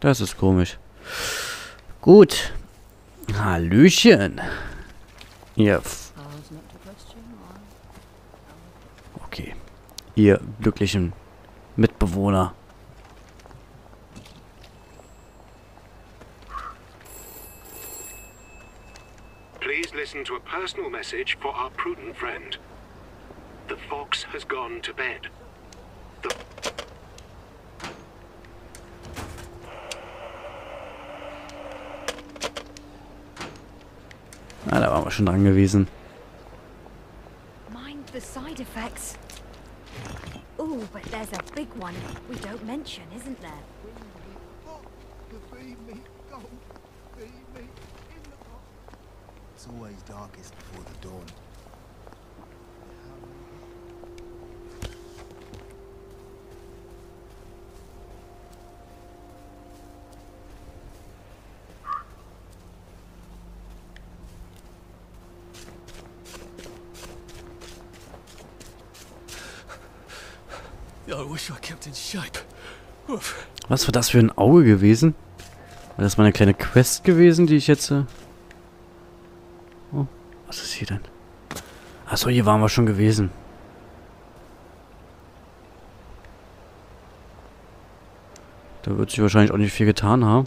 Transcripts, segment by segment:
Das ist komisch. Gut. Hallöchen. Ihr. Okay. Ihr glücklichen Mitbewohner. Please listen to a personal message for our prudent friend. The fox has gone to bed. Ah, da waren wir schon dran gewesen. Mind the side effects. Oh, but there's a big one we don't mention, isn't there? It's always darkest before the dawn. Was war das für ein Auge gewesen? War das mal eine kleine Quest gewesen, die ich jetzt... Oh, was ist hier denn? Achso, hier waren wir schon gewesen. Da wird sich wahrscheinlich auch nicht viel getan haben.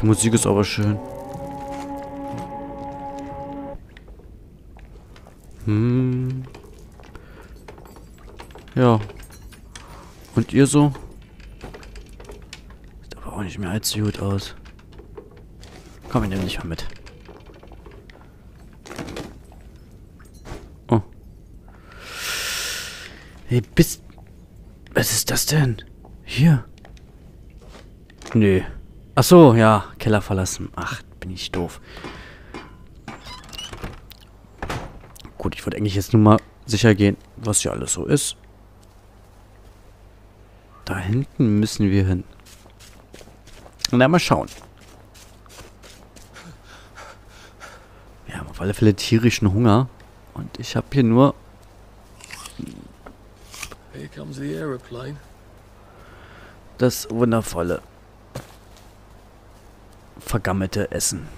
Die Musik ist aber schön. Ja. Und ihr so? Sieht aber auch nicht mehr allzu gut aus. Komm, ich nehme dich mal mit. Oh. Hey, bist... Was ist das denn? Hier. Nee. Ach so, ja, Keller verlassen. Ach, bin ich doof. Gut, ich wollte eigentlich jetzt nur mal sicher gehen, was hier alles so ist. Da hinten müssen wir hin. Na, mal schauen. Wir haben auf alle Fälle tierischen Hunger. Und ich habe hier nur... Das wundervolle... vergammelte Essen.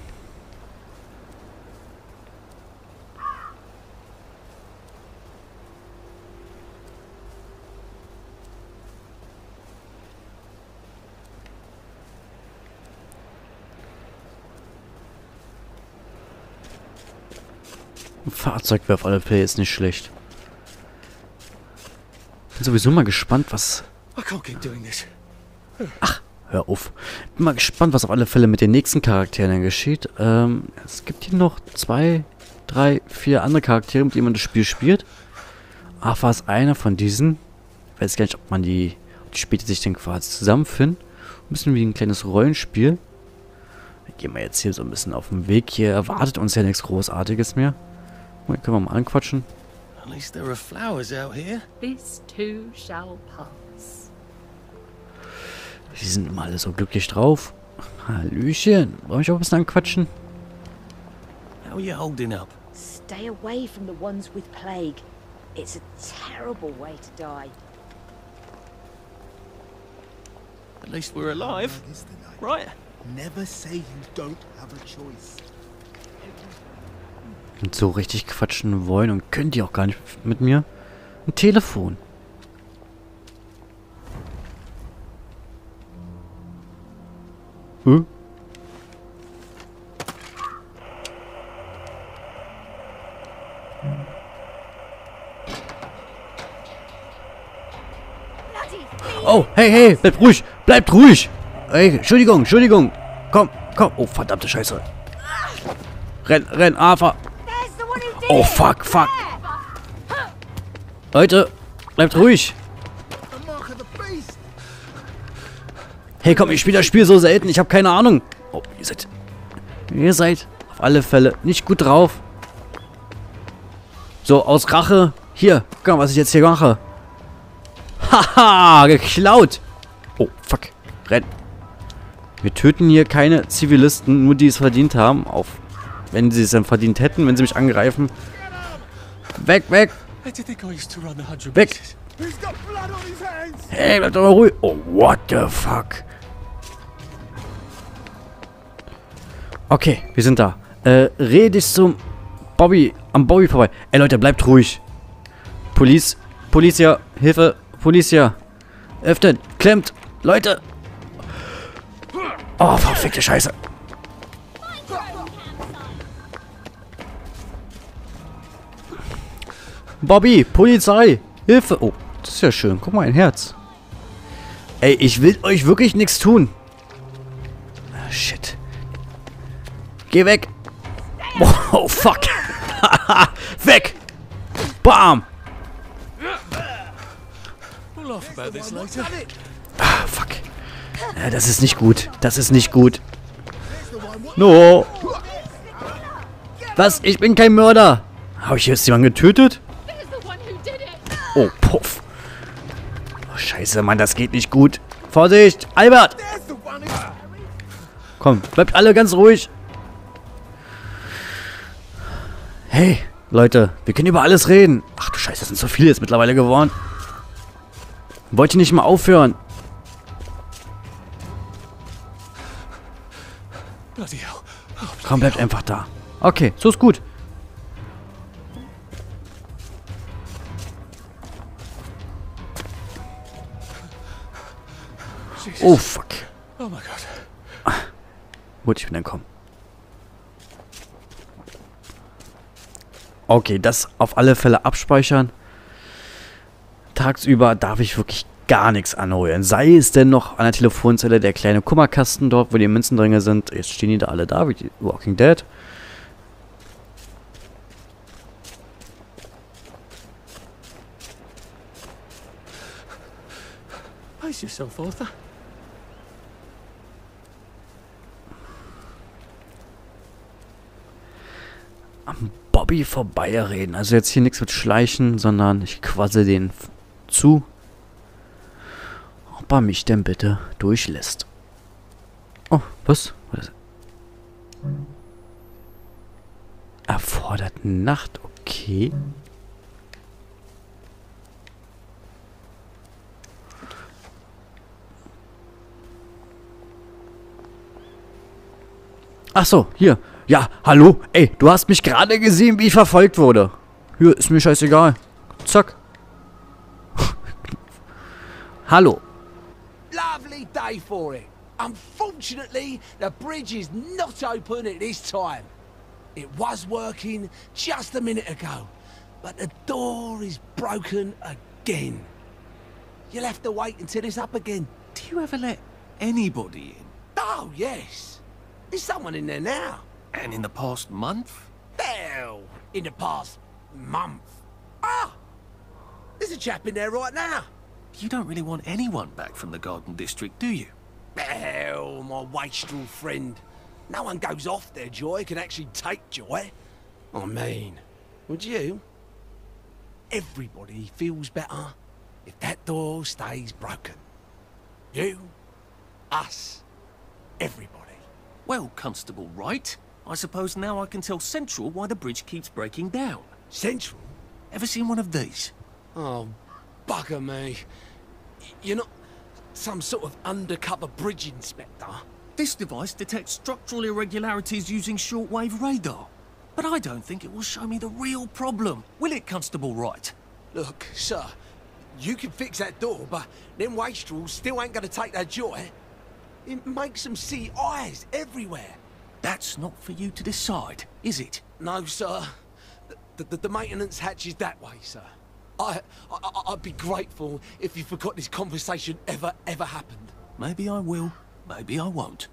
Ein Fahrzeug wäre auf alle Fälle ist nicht schlecht. Bin sowieso mal gespannt, was... Ach! Hör auf. Bin mal gespannt, was auf alle Fälle mit den nächsten Charakteren geschieht. Es gibt hier noch 2, 3, 4 andere Charaktere, mit denen man das Spiel spielt. Afa ist einer von diesen. Ich weiß gar nicht, ob man die später sich denn quasi zusammenfinden. Ein bisschen wie ein kleines Rollenspiel. Da gehen wir jetzt hier so ein bisschen auf den Weg. Hier erwartet uns ja nichts Großartiges mehr. Hier können wir mal anquatschen. At least there are flowers out here. This too shall pass. Die sind immer alle so glücklich drauf. Hallöchen. Wollen wir auch ein bisschen anquatschen? How are you holding up? Stay away from the ones with plague. It's a terrible way to die. At least we're alive. Right? Never say you don't have a choice. Und so richtig quatschen wollen und können die auch gar nicht mit mir. Ein Telefon. Hm? Oh, hey, hey, bleibt ruhig! Bleibt ruhig! Hey, Entschuldigung, Entschuldigung! Komm, komm! Oh, verdammte Scheiße! Renn, renn, Afa! Oh, fuck, fuck! Leute, bleibt ruhig! Hey, komm, ich spiele das Spiel so selten. Ich habe keine Ahnung. Oh, ihr seid Auf alle Fälle nicht gut drauf. So, aus Rache. Hier, guck mal, was ich jetzt hier mache. Haha, geklaut. Oh, fuck. Renn. Wir töten hier keine Zivilisten, nur die es verdient haben. Auf, wenn sie es dann verdient hätten, wenn sie mich angreifen. Weg, weg. Weg. Hey, bleib doch mal ruhig. Oh, what the fuck. Okay, wir sind da. Red ich zum Bobby, am Bobby vorbei. Ey, Leute, bleibt ruhig. Police, Polizia, Hilfe, Polizia. Öffnet, klemmt, Leute. Oh, verfickte Scheiße. Bobby, Polizei, Hilfe. Oh, das ist ja schön. Guck mal, ein Herz. Ey, ich will euch wirklich nichts tun. Ah, shit. Geh weg. Oh, fuck. Weg. Bam. Ah, fuck. Das ist nicht gut. Das ist nicht gut. No. Was? Ich bin kein Mörder. Habe ich jetzt jemanden getötet? Oh, puff. Oh, scheiße, Mann. Das geht nicht gut. Vorsicht. Albert. Komm, bleibt alle ganz ruhig. Hey, Leute. Wir können über alles reden. Ach du Scheiße, das sind so viele jetzt mittlerweile geworden. Wollt ihr nicht mal aufhören? Komm, bleibt einfach da. Okay, so ist gut. Oh, fuck. Oh mein Gott. Gut, ich bin entkommen. Okay, das auf alle Fälle abspeichern. Tagsüber darf ich wirklich gar nichts anheuern. Sei es denn noch an der Telefonzelle der kleine Kummerkasten dort, wo die Münzen drin sind. Jetzt stehen die da alle da, wie die Walking Dead. Am Bobby vorbeireden. Also jetzt hier nichts mit Schleichen, sondern ich quassel den zu. Ob er mich denn bitte durchlässt. Oh, was? Was ist das? Erfordert Nacht, okay. Ach so, hier. Ja, hallo. Ey, du hast mich gerade gesehen, wie ich verfolgt wurde. Hier, ist mir scheißegal. Zack. Hallo. Lovely day for it. Unfortunately, the bridge is not open at this time. It was working just a minute ago, but the door is broken again. You'll have to wait until it's up again. Do you ever let anybody in? Oh, yes. There's someone in there now. And in the past month? Well, in the past month. Ah! There's a chap in there right now. You don't really want anyone back from the Garden District, do you? Well, my wastrel friend. No one goes off their joy, can actually take joy. I mean, would you? Everybody feels better if that door stays broken. You, us, everybody. Well, Constable Wright, I suppose now I can tell Central why the bridge keeps breaking down. Central? Ever seen one of these? Oh, bugger me. You're not some sort of undercover bridge inspector. This device detects structural irregularities using shortwave radar. But I don't think it will show me the real problem, will it, Constable Wright? Look, sir, you can fix that door, but them wastrels still ain't gonna take that joy. It makes them see eyes everywhere. That's not for you to decide, is it? No, sir. The maintenance hatch is that way, sir. I'd be grateful if you forgot this conversation ever happened. Maybe I will, maybe I won't.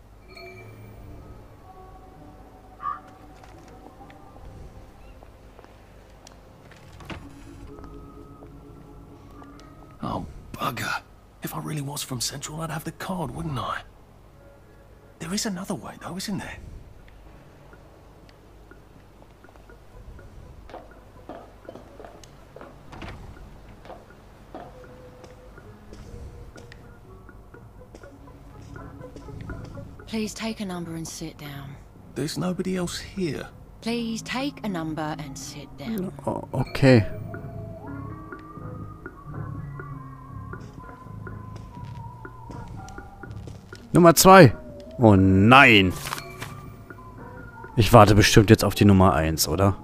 Oh, bugger. If I really was from Central, I'd have the card, wouldn't I? There is another way, though, isn't there? Please take a number and sit down. There's nobody else here. Please take a number and sit down. Okay. Nummer 2. Oh nein. Ich warte bestimmt jetzt auf die Nummer 1, oder?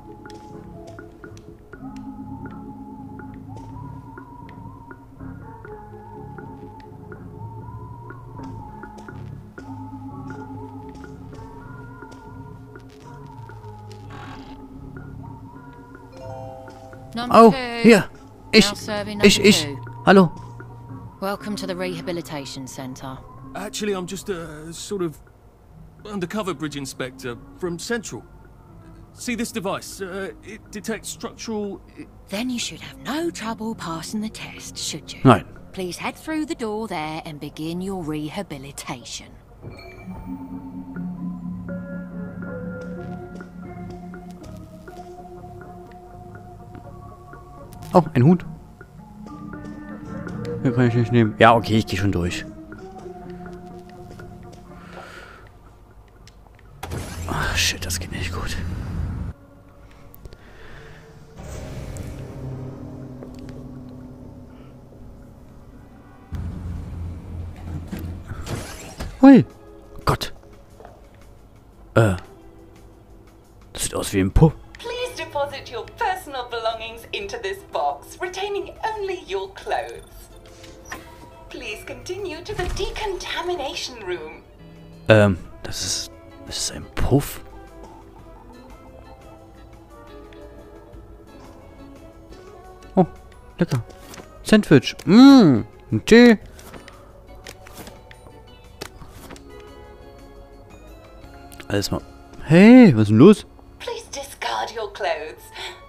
Oh, hier. Ich. Hallo. Welcome to the rehabilitation center. Actually, I'm just a sort of undercover bridge inspector from Central. See this device? It detects structural. Then you should have no trouble passing the test, should you? Nein. Please head through the door there and begin your rehabilitation. Oh, ein Hut. Den kann ich nicht nehmen. Ja, okay, ich gehe schon durch. Ach, shit, das geht nicht gut. Hui. Gott. Das sieht aus wie ein Puff. Deposit your personal belongings into this box, retaining only your clothes. Please continue to the decontamination room. Das ist ein Puff. Oh, lecker. Sandwich. Ein Tee. Alles mal. Hey, was ist denn los? Clothes.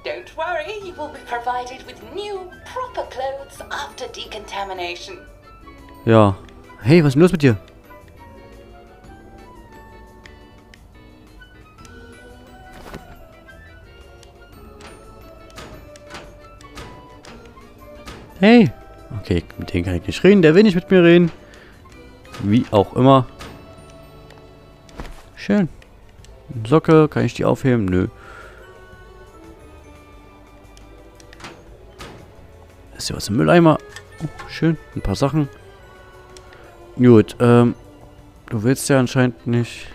Don't worry, you will be provided with new, proper clothes after decontamination. Ja. Hey, was ist denn los mit dir? Hey. Okay, mit dem kann ich nicht reden. Der will nicht mit mir reden. Wie auch immer. Schön. Socke, kann ich die aufheben? Nö. Ist hier was im Mülleimer? Oh, schön. Ein paar Sachen. Gut, du willst ja anscheinend nicht.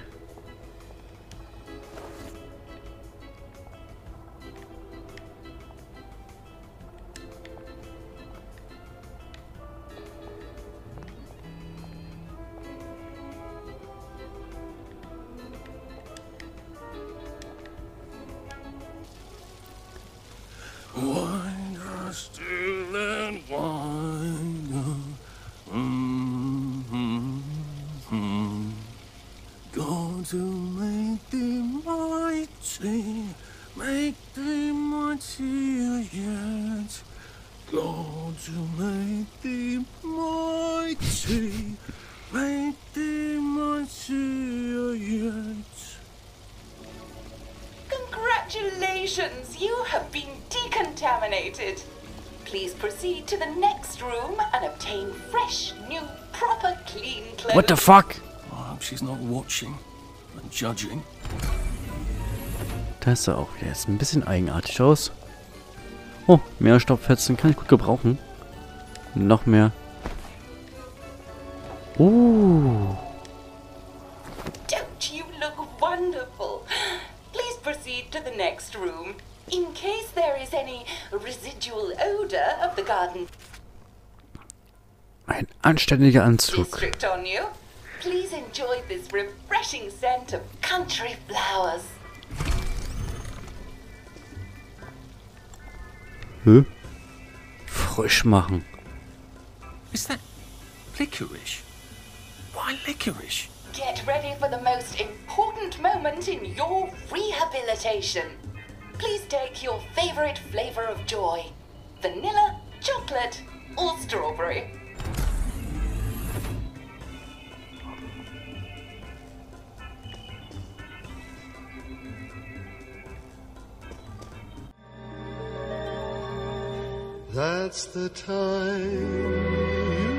Congratulations, you have been decontaminated. Please proceed to the next room and obtain fresh, new, proper, clean clothes. What the fuck? I hope she's not watching and judging. Das sah auch wieder jetzt ein bisschen eigenartig aus. Oh, mehr Staubfetzen kann ich gut gebrauchen. Noch mehr. Don't you look wonderful? Please proceed to the next room. In case there is any residual odor of the garden. Ein anständiger Anzug. District on you. Please enjoy this refreshing scent of country flowers. Hm? Frisch machen. Is that licorice? Why licorice? Get ready for the most important moment in your rehabilitation. Please take your favorite flavor of joy. Vanilla, chocolate, or strawberry. That's the time.